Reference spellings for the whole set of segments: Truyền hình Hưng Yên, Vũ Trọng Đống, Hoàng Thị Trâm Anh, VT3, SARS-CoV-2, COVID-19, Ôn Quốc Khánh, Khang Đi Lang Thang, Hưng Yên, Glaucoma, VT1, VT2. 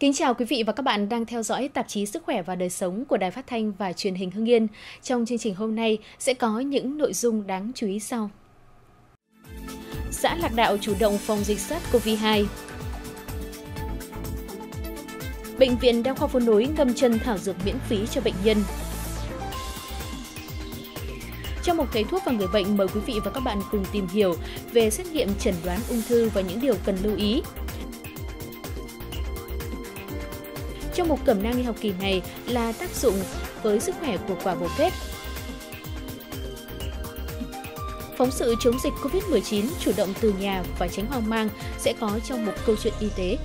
Kính chào quý vị và các bạn đang theo dõi tạp chí Sức khỏe và đời sống của Đài Phát thanh và Truyền hình Hưng Yên. Trong chương trình hôm nay sẽ có những nội dung đáng chú ý sau. Xã Lạc Đạo chủ động phòng dịch SARS-CoV-2. Bệnh viện Đa khoa Phố Nối ngâm chân thảo dược miễn phí cho bệnh nhân. Trong một cái thuốc và người bệnh, mời quý vị và các bạn cùng tìm hiểu về xét nghiệm chẩn đoán ung thư và những điều cần lưu ý. Trong mục cẩm nang y học kỳ này là tác dụng với sức khỏe của quả bồ kết. Phóng sự chống dịch COVID-19 chủ động từ nhà và tránh hoang mang sẽ có trong một câu chuyện y tế.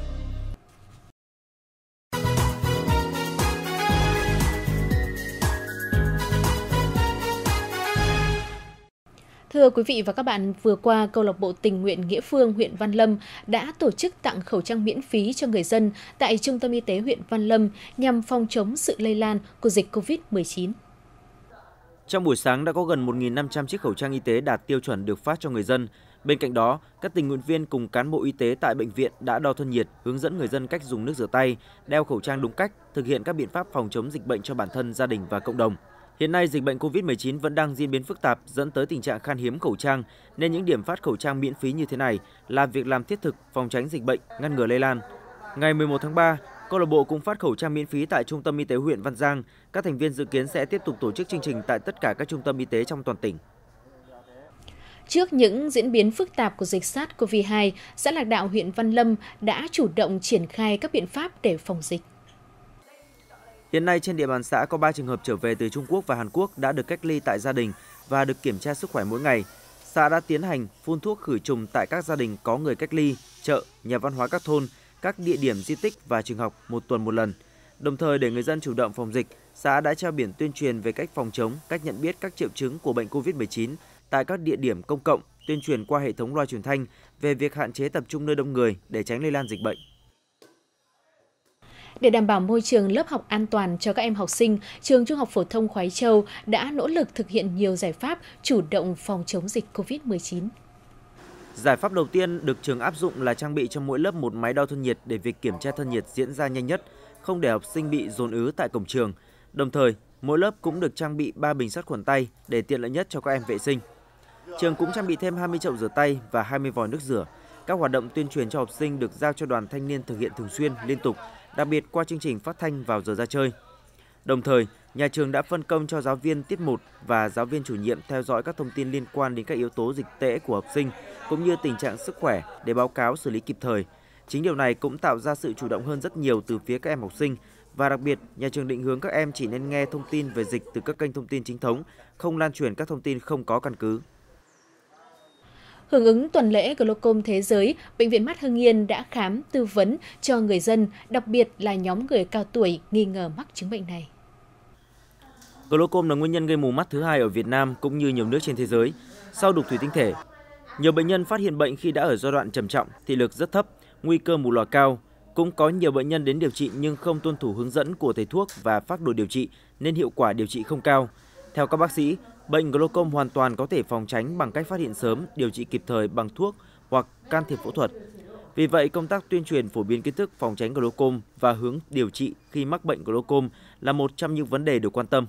Thưa quý vị và các bạn, vừa qua, Câu lạc bộ Tình nguyện Nghĩa Phương huyện Văn Lâm đã tổ chức tặng khẩu trang miễn phí cho người dân tại Trung tâm Y tế huyện Văn Lâm nhằm phòng chống sự lây lan của dịch COVID-19. Trong buổi sáng đã có gần 1.500 chiếc khẩu trang y tế đạt tiêu chuẩn được phát cho người dân. Bên cạnh đó, các tình nguyện viên cùng cán bộ y tế tại bệnh viện đã đo thân nhiệt, hướng dẫn người dân cách dùng nước rửa tay, đeo khẩu trang đúng cách, thực hiện các biện pháp phòng chống dịch bệnh cho bản thân, gia đình và cộng đồng. Hiện nay, dịch bệnh COVID-19 vẫn đang diễn biến phức tạp dẫn tới tình trạng khan hiếm khẩu trang, nên những điểm phát khẩu trang miễn phí như thế này là việc làm thiết thực phòng tránh dịch bệnh, ngăn ngừa lây lan. Ngày 11 tháng 3, câu lạc bộ cũng phát khẩu trang miễn phí tại Trung tâm Y tế huyện Văn Giang. Các thành viên dự kiến sẽ tiếp tục tổ chức chương trình tại tất cả các trung tâm y tế trong toàn tỉnh. Trước những diễn biến phức tạp của dịch SARS-CoV-2, xã Lạc Đạo huyện Văn Lâm đã chủ động triển khai các biện pháp để phòng dịch. Hiện nay trên địa bàn xã có 3 trường hợp trở về từ Trung Quốc và Hàn Quốc đã được cách ly tại gia đình và được kiểm tra sức khỏe mỗi ngày. Xã đã tiến hành phun thuốc khử trùng tại các gia đình có người cách ly, chợ, nhà văn hóa các thôn, các địa điểm di tích và trường học một tuần một lần. Đồng thời để người dân chủ động phòng dịch, xã đã treo biển tuyên truyền về cách phòng chống, cách nhận biết các triệu chứng của bệnh COVID-19 tại các địa điểm công cộng, tuyên truyền qua hệ thống loa truyền thanh về việc hạn chế tập trung nơi đông người để tránh lây lan dịch bệnh. Để đảm bảo môi trường lớp học an toàn cho các em học sinh, trường Trung học phổ thông Khoái Châu đã nỗ lực thực hiện nhiều giải pháp chủ động phòng chống dịch COVID-19. Giải pháp đầu tiên được trường áp dụng là trang bị cho mỗi lớp một máy đo thân nhiệt để việc kiểm tra thân nhiệt diễn ra nhanh nhất, không để học sinh bị dồn ứ tại cổng trường. Đồng thời, mỗi lớp cũng được trang bị 3 bình sát khuẩn tay để tiện lợi nhất cho các em vệ sinh. Trường cũng trang bị thêm 20 chậu rửa tay và 20 vòi nước rửa. Các hoạt động tuyên truyền cho học sinh được giao cho đoàn thanh niên thực hiện thường xuyên, liên tục, đặc biệt qua chương trình phát thanh vào giờ ra chơi. Đồng thời, nhà trường đã phân công cho giáo viên tiết 1 và giáo viên chủ nhiệm theo dõi các thông tin liên quan đến các yếu tố dịch tễ của học sinh, cũng như tình trạng sức khỏe để báo cáo xử lý kịp thời. Chính điều này cũng tạo ra sự chủ động hơn rất nhiều từ phía các em học sinh. Và đặc biệt, nhà trường định hướng các em chỉ nên nghe thông tin về dịch từ các kênh thông tin chính thống, không lan truyền các thông tin không có căn cứ. Hưởng ứng tuần lễ Glaucoma thế giới, Bệnh viện Mắt Hưng Yên đã khám, tư vấn cho người dân, đặc biệt là nhóm người cao tuổi nghi ngờ mắc chứng bệnh này. Glaucoma là nguyên nhân gây mù mắt thứ 2 ở Việt Nam cũng như nhiều nước trên thế giới, sau đục thủy tinh thể. Nhiều bệnh nhân phát hiện bệnh khi đã ở giai đoạn trầm trọng, thị lực rất thấp, nguy cơ mù lòa cao. Cũng có nhiều bệnh nhân đến điều trị nhưng không tuân thủ hướng dẫn của thầy thuốc và phác đồ điều trị nên hiệu quả điều trị không cao. Theo các bác sĩ, bệnh glaucoma hoàn toàn có thể phòng tránh bằng cách phát hiện sớm, điều trị kịp thời bằng thuốc hoặc can thiệp phẫu thuật. Vì vậy, công tác tuyên truyền phổ biến kiến thức phòng tránh glaucoma và hướng điều trị khi mắc bệnh glaucoma là một trong những vấn đề được quan tâm.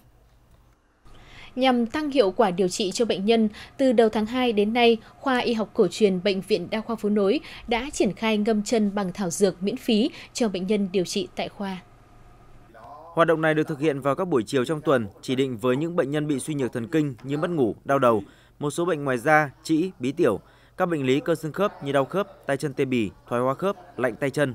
Nhằm tăng hiệu quả điều trị cho bệnh nhân, từ đầu tháng 2 đến nay, Khoa Y học Cổ truyền Bệnh viện Đa khoa Phố Nối đã triển khai ngâm chân bằng thảo dược miễn phí cho bệnh nhân điều trị tại khoa. Hoạt động này được thực hiện vào các buổi chiều trong tuần, chỉ định với những bệnh nhân bị suy nhược thần kinh như mất ngủ, đau đầu, một số bệnh ngoài da, trĩ, bí tiểu, các bệnh lý cơ xương khớp như đau khớp, tay chân tê bì, thoái hóa khớp, lạnh tay chân.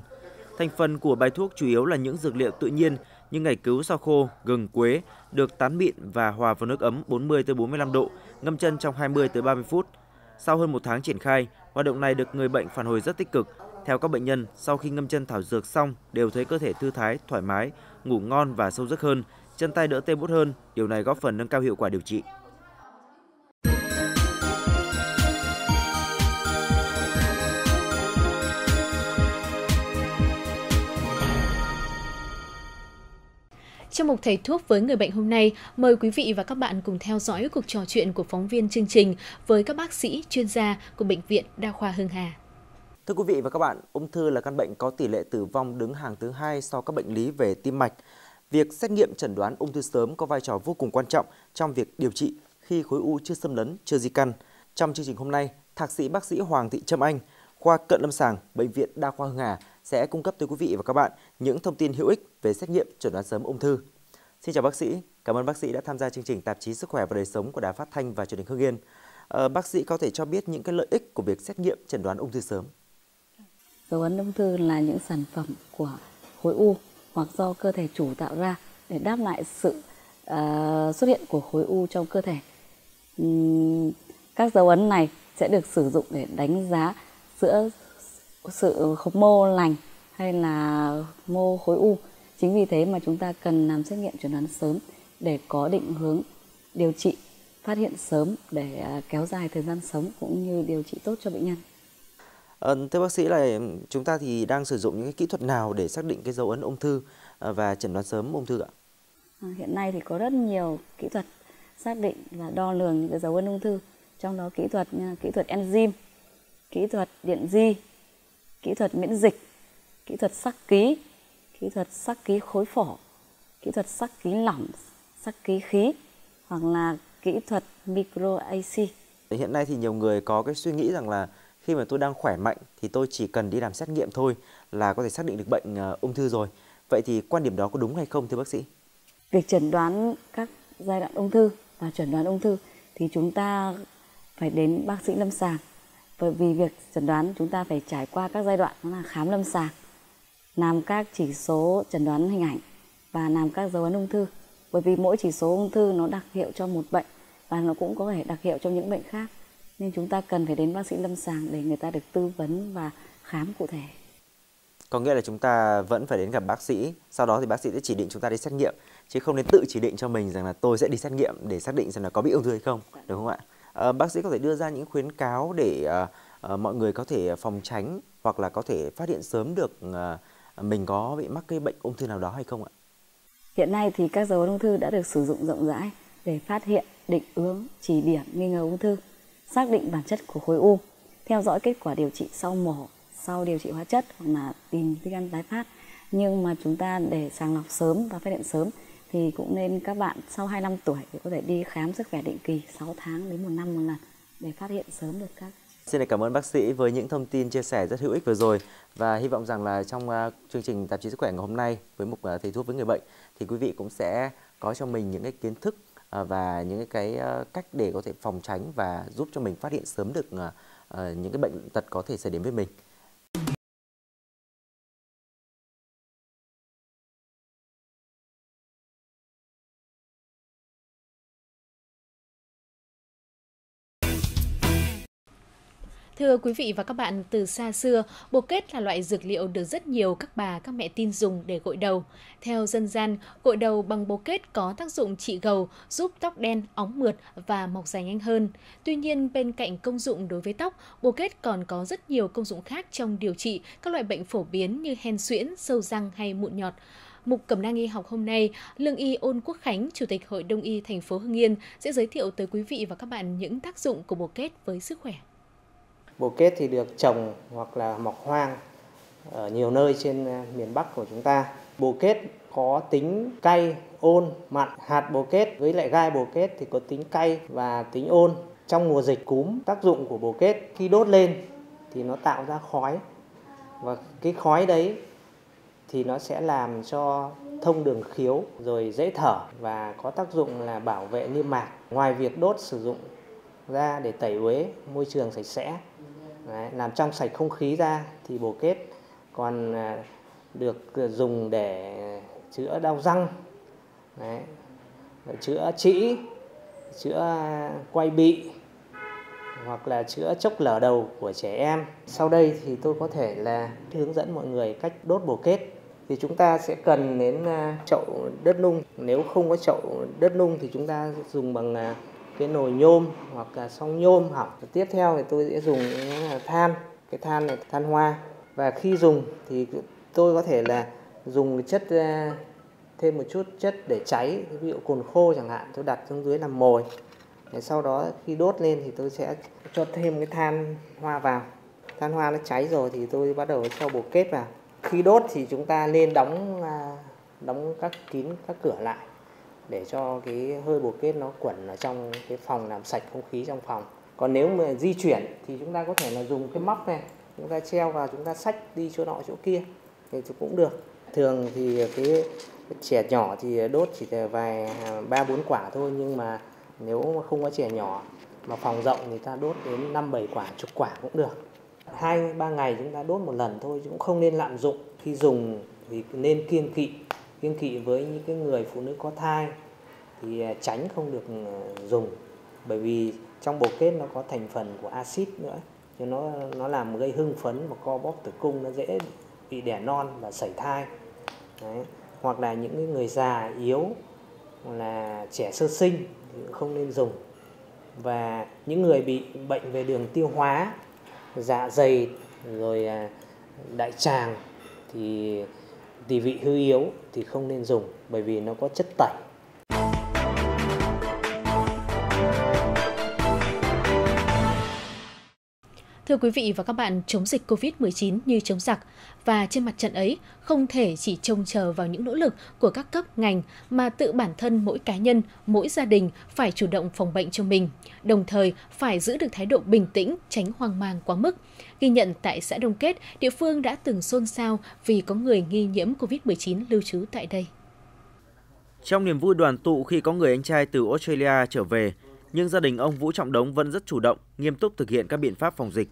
Thành phần của bài thuốc chủ yếu là những dược liệu tự nhiên như ngải cứu sao khô, gừng, quế được tán mịn và hòa vào nước ấm 40-45 độ, ngâm chân trong 20-30 phút. Sau hơn 1 tháng triển khai, hoạt động này được người bệnh phản hồi rất tích cực. Theo các bệnh nhân, sau khi ngâm chân thảo dược xong đều thấy cơ thể thư thái, thoải mái, ngủ ngon và sâu giấc hơn, chân tay đỡ tê buốt hơn, điều này góp phần nâng cao hiệu quả điều trị. Trong mục thầy thuốc với người bệnh hôm nay, mời quý vị và các bạn cùng theo dõi cuộc trò chuyện của phóng viên chương trình với các bác sĩ chuyên gia của Bệnh viện Đa khoa Hưng Hà. Thưa quý vị và các bạn, ung thư là căn bệnh có tỷ lệ tử vong đứng hàng thứ hai sau các bệnh lý về tim mạch. Việc xét nghiệm chẩn đoán ung thư sớm có vai trò vô cùng quan trọng trong việc điều trị khi khối u chưa xâm lấn, chưa di căn. Trong chương trình hôm nay, thạc sĩ bác sĩ Hoàng Thị Trâm Anh, khoa cận lâm sàng, Bệnh viện Đa khoa Hưng Hà sẽ cung cấp tới quý vị và các bạn những thông tin hữu ích về xét nghiệm chẩn đoán sớm ung thư. Xin chào bác sĩ, cảm ơn bác sĩ đã tham gia chương trình tạp chí Sức khỏe và đời sống của Đài Phát thanh và Truyền hình Hưng Yên. Bác sĩ có thể cho biết những cái lợi ích của việc xét nghiệm chẩn đoán ung thư sớm. Dấu ấn ung thư là những sản phẩm của khối u hoặc do cơ thể chủ tạo ra để đáp lại sự xuất hiện của khối u trong cơ thể. Các dấu ấn này sẽ được sử dụng để đánh giá giữa sự mô lành hay là mô khối u. Chính vì thế mà chúng ta cần làm xét nghiệm chẩn đoán sớm để có định hướng điều trị, phát hiện sớm để kéo dài thời gian sống cũng như điều trị tốt cho bệnh nhân. Thưa bác sĩ, là chúng ta thì đang sử dụng những cái kỹ thuật nào để xác định cái dấu ấn ung thư và chẩn đoán sớm ung thư ạ? Hiện nay thì có rất nhiều kỹ thuật xác định và đo lường những cái dấu ấn ung thư, trong đó kỹ thuật enzyme, kỹ thuật điện di, kỹ thuật miễn dịch, kỹ thuật sắc ký khối phổ, kỹ thuật sắc ký lỏng, sắc ký khí hoặc là kỹ thuật micro AC. Hiện nay thì nhiều người có cái suy nghĩ rằng là khi mà tôi đang khỏe mạnh thì tôi chỉ cần đi làm xét nghiệm thôi là có thể xác định được bệnh ung thư rồi. Vậy thì quan điểm đó có đúng hay không thưa bác sĩ? Việc chẩn đoán các giai đoạn ung thư và chẩn đoán ung thư thì chúng ta phải đến bác sĩ lâm sàng. Bởi vì việc chẩn đoán chúng ta phải trải qua các giai đoạn là khám lâm sàng, làm các chỉ số chẩn đoán hình ảnh và làm các dấu ấn ung thư. Bởi vì mỗi chỉ số ung thư nó đặc hiệu cho một bệnh và nó cũng có thể đặc hiệu cho những bệnh khác. Nên chúng ta cần phải đến bác sĩ lâm sàng để người ta được tư vấn và khám cụ thể. Có nghĩa là chúng ta vẫn phải đến gặp bác sĩ, sau đó thì bác sĩ sẽ chỉ định chúng ta đi xét nghiệm, chứ không nên tự chỉ định cho mình rằng là tôi sẽ đi xét nghiệm để xác định xem là có bị ung thư hay không, đúng không ạ? Bác sĩ có thể đưa ra những khuyến cáo để mọi người có thể phòng tránh hoặc là có thể phát hiện sớm được mình có bị mắc cái bệnh ung thư nào đó hay không ạ? Hiện nay thì các dấu ấn ung thư đã được sử dụng rộng rãi để phát hiện, định hướng, chỉ điểm nghi ngờ ung thư, xác định bản chất của khối u, theo dõi kết quả điều trị sau mổ, sau điều trị hóa chất hoặc là tìm di căn tái phát. Nhưng mà chúng ta để sàng lọc sớm và phát hiện sớm thì cũng nên các bạn sau 25 tuổi thì có thể đi khám sức khỏe định kỳ 6 tháng đến 1 năm một lần để phát hiện sớm được các. Xin cảm ơn bác sĩ với những thông tin chia sẻ rất hữu ích vừa rồi, và hy vọng rằng là trong chương trình tạp chí Sức khỏe ngày hôm nay với mục thầy thuốc với người bệnh thì quý vị cũng sẽ có cho mình những cái kiến thức và những cái cách để có thể phòng tránh và giúp cho mình phát hiện sớm được những cái bệnh tật có thể xảy đến với mình. Thưa quý vị và các bạn, từ xa xưa, bồ kết là loại dược liệu được rất nhiều các bà, các mẹ tin dùng để gội đầu. Theo dân gian, gội đầu bằng bồ kết có tác dụng trị gầu, giúp tóc đen, óng mượt và mọc dài nhanh hơn. Tuy nhiên, bên cạnh công dụng đối với tóc, bồ kết còn có rất nhiều công dụng khác trong điều trị các loại bệnh phổ biến như hen suyễn, sâu răng hay mụn nhọt. Mục Cẩm nang y học hôm nay, lương y Ôn Quốc Khánh, Chủ tịch Hội Đông y thành phố Hưng Yên sẽ giới thiệu tới quý vị và các bạn những tác dụng của bồ kết với sức khỏe. Bồ kết thì được trồng hoặc là mọc hoang ở nhiều nơi trên miền Bắc của chúng ta. Bồ kết có tính cay, ôn, mặn. Hạt bồ kết với lại gai bồ kết thì có tính cay và tính ôn. Trong mùa dịch cúm, tác dụng của bồ kết khi đốt lên thì nó tạo ra khói. Và cái khói đấy thì nó sẽ làm cho thông đường khiếu, rồi dễ thở và có tác dụng là bảo vệ niêm mạc. Ngoài việc đốt sử dụng ra để tẩy uế môi trường sạch sẽ, làm trong sạch không khí ra, thì bồ kết còn được dùng để chữa đau răng, chữa trĩ, chữa quay bị hoặc là chữa chốc lở đầu của trẻ em. Sau đây thì tôi có thể là hướng dẫn mọi người cách đốt bồ kết. Thì chúng ta sẽ cần đến chậu đất nung. Nếu không có chậu đất nung thì chúng ta dùng bằng cái nồi nhôm hoặc là song nhôm hỏng. Tiếp theo thì tôi sẽ dùng than, cái than này, than hoa. Và khi dùng thì tôi có thể là dùng chất, thêm một chút chất để cháy, ví dụ cồn khô chẳng hạn, tôi đặt xuống dưới làm mồi. Sau đó khi đốt lên thì tôi sẽ cho thêm cái than hoa vào. than hoa nó cháy rồi thì tôi bắt đầu cho bột kết vào. Khi đốt thì chúng ta nên đóng kín các cửa lại để cho cái hơi bột kết nó quẩn ở trong cái phòng, làm sạch không khí trong phòng. Còn nếu mà di chuyển thì chúng ta có thể là dùng cái móc này, chúng ta treo vào, chúng ta xách đi chỗ nọ chỗ kia thì cũng được. Thường thì cái trẻ nhỏ thì đốt chỉ vài 3-4 quả thôi, nhưng mà nếu mà không có trẻ nhỏ mà phòng rộng thì ta đốt đến 5-7 quả, chục quả cũng được. 2-3 ngày chúng ta đốt một lần thôi, cũng không nên lạm dụng. Khi dùng thì nên kiêng kỵ với những cái người phụ nữ có thai thì tránh không được dùng, bởi vì trong bồ kết nó có thành phần của axit nữa, cho nó làm gây hưng phấn và co bóp tử cung, nó dễ bị đẻ non và sẩy thai. Đấy. Hoặc là những người già yếu hoặc là trẻ sơ sinh thì cũng không nên dùng. Và những người bị bệnh về đường tiêu hóa, dạ dày rồi đại tràng thì tỳ vị hư yếu thì không nên dùng, bởi vì nó có chất tẩy. Thưa quý vị và các bạn, chống dịch COVID-19 như chống giặc, và trên mặt trận ấy không thể chỉ trông chờ vào những nỗ lực của các cấp ngành mà tự bản thân mỗi cá nhân, mỗi gia đình phải chủ động phòng bệnh cho mình, đồng thời phải giữ được thái độ bình tĩnh, tránh hoang mang quá mức. Ghi nhận tại xã Đông Kết, địa phương đã từng xôn xao vì có người nghi nhiễm COVID-19 lưu trú tại đây. Trong niềm vui đoàn tụ khi có người anh trai từ Australia trở về, nhưng gia đình ông Vũ Trọng Đống vẫn rất chủ động, nghiêm túc thực hiện các biện pháp phòng dịch.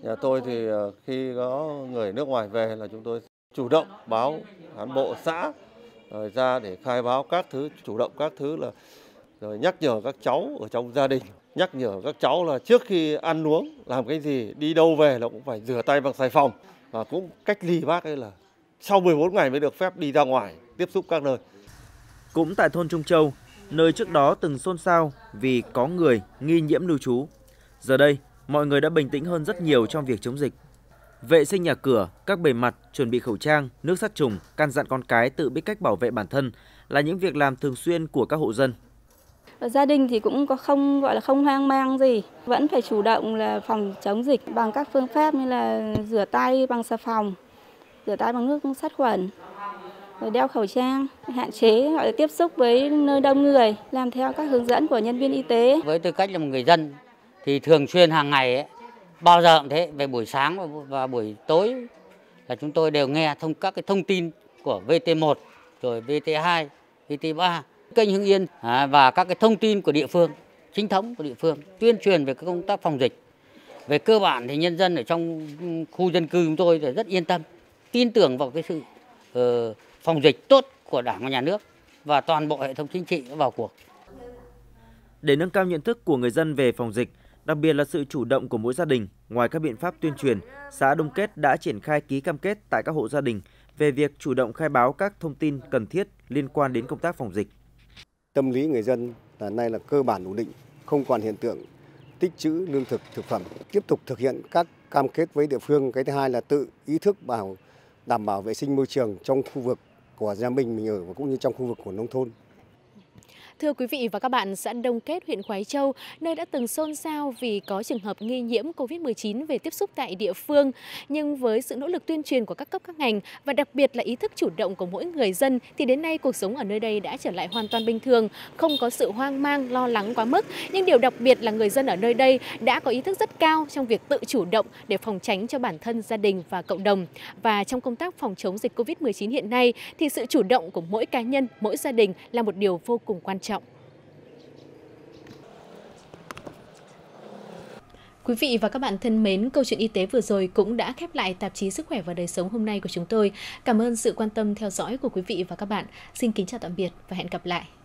Nhà tôi thì khi có người nước ngoài về là chúng tôi chủ động báo cán bộ xã rồi ra để khai báo các thứ, chủ động các thứ, là rồi nhắc nhở các cháu ở trong gia đình, nhắc nhở các cháu là trước khi ăn uống làm cái gì, đi đâu về là cũng phải rửa tay bằng xà phòng, và cũng cách ly bác ấy là sau 14 ngày mới được phép đi ra ngoài tiếp xúc các nơi. Cũng tại thôn Trung Châu, nơi trước đó từng xôn xao vì có người nghi nhiễm lưu trú, giờ đây mọi người đã bình tĩnh hơn rất nhiều trong việc chống dịch. Vệ sinh nhà cửa, các bề mặt, chuẩn bị khẩu trang, nước sát trùng, căn dặn con cái tự biết cách bảo vệ bản thân là những việc làm thường xuyên của các hộ dân. Ở gia đình thì cũng có không gọi là không hoang mang gì, vẫn phải chủ động là phòng chống dịch bằng các phương pháp như là rửa tay bằng xà phòng, rửa tay bằng nước sát khuẩn, rồi đeo khẩu trang, hạn chế gọi là tiếp xúc với nơi đông người, làm theo các hướng dẫn của nhân viên y tế. Với tư cách là một người dân thì thường xuyên hàng ngày ấy, bao giờ cũng thế, về buổi sáng và buổi tối là chúng tôi đều nghe các thông tin của VT1 rồi VT2, VT3, kênh Hưng Yên và các cái thông tin của địa phương, chính thống của địa phương tuyên truyền về các công tác phòng dịch. Về cơ bản thì nhân dân ở trong khu dân cư chúng tôi rất yên tâm, tin tưởng vào cái sự phòng dịch tốt của Đảng và Nhà nước và toàn bộ hệ thống chính trị vào cuộc. Để nâng cao nhận thức của người dân về phòng dịch, đặc biệt là sự chủ động của mỗi gia đình, ngoài các biện pháp tuyên truyền, xã Đông Kết đã triển khai ký cam kết tại các hộ gia đình về việc chủ động khai báo các thông tin cần thiết liên quan đến công tác phòng dịch. Tâm lý người dân là nay là cơ bản ổn định, không còn hiện tượng tích trữ lương thực, thực phẩm. Tiếp tục thực hiện các cam kết với địa phương. Cái thứ hai là tự ý thức đảm bảo vệ sinh môi trường trong khu vực của gia mình ở, và cũng như trong khu vực của nông thôn. Thưa quý vị và các bạn, xã Đông Kết, huyện Khoái Châu, nơi đã từng xôn xao vì có trường hợp nghi nhiễm COVID-19 về tiếp xúc tại địa phương. Nhưng với sự nỗ lực tuyên truyền của các cấp các ngành và đặc biệt là ý thức chủ động của mỗi người dân thì đến nay cuộc sống ở nơi đây đã trở lại hoàn toàn bình thường, không có sự hoang mang, lo lắng quá mức. Nhưng điều đặc biệt là người dân ở nơi đây đã có ý thức rất cao trong việc tự chủ động để phòng tránh cho bản thân, gia đình và cộng đồng. Và trong công tác phòng chống dịch COVID-19 hiện nay thì sự chủ động của mỗi cá nhân, mỗi gia đình là một điều vô cùng quan trọng. Quý vị và các bạn thân mến, câu chuyện y tế vừa rồi cũng đã khép lại tạp chí Sức khỏe và đời sống hôm nay của chúng tôi. Cảm ơn sự quan tâm theo dõi của quý vị và các bạn. Xin kính chào tạm biệt và hẹn gặp lại.